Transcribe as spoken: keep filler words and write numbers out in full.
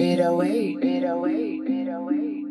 It away, it away, it away.